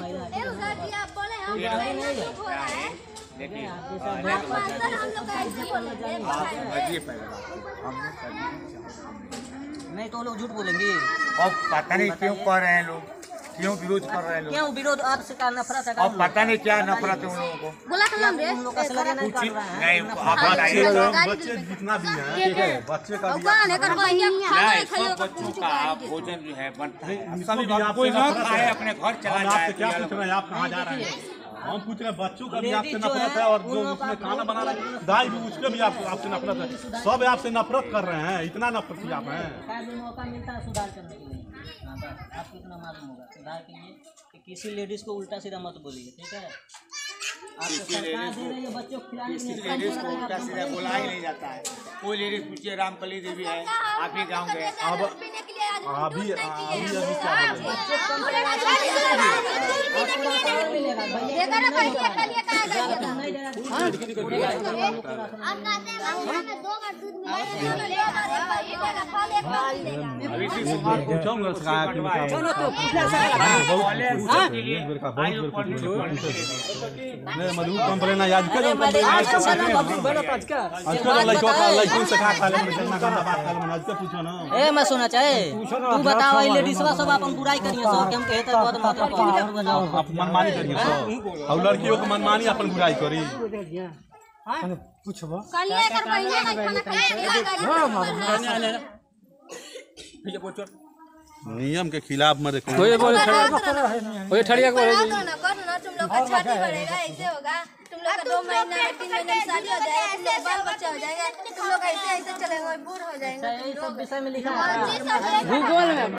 नहीं तो लोग झूठ बोलेंगे और पता नहीं क्यों कर रहे हैं लोग, क्यों विरोध कर रहे हैं लोग, क्यों विरोध आपसे का नफरत है और पता नहीं क्या नफरत है उन लोगों को। बोला कलम रे नहीं आप बताइए बच्चे जितना भी है ठीक है बच्चे का बच्चों का भोजन भी है बनता है कोई ना खाए अपने घर चला जाए। आपसे क्या पूछ रहे हैं, आप कहां जा रहे हैं? हम पूछ रहे हैं बच्चों का भी आपसे नफरत है और जो उसने खाना बना रहा है दाई भी उसके भी आपसे नफरत है। सब आपसे नफरत कर रहे हैं, इतना नफरत आप हैं। मौका मिलता है सुधार करने के लिए, आपको इतना मालूम होगा सुधार के लिए कि किसी लेडीज को उल्टा सीधा मत बोलिए ठीक है। किसी लेडीज को उल्टा सीधा बोला ही नहीं जाता है। कोई लेडीज पूछिए रामकली देवी है आप ही गाँव गए मैं सुना चाहे तू बताओ लेडीजवा सब अपन बुराई करिए सब हम कहते बहुत मतलब आप मनमानी करिए सब और लड़कियों को मनमानी अपन बुराई करी। हां पूछबो कलिया कर बहिया का खाना खाए ले ये बोचो नियम के खिलाफ मत देखो। ओए बोल ओए ठड़िया को करना तुम लोग का छाती पड़ेगा, ऐसे होगा तुम लोग का 2 महीना 3 महीना शादी हो जाएगा, ऐसे बाल बच्चा हो जाएगा, तुम लोग ऐसे ऐसे चलेंगे बूढ़ हो जाएंगे। ये सब विषय में लिखा है भूगोल में।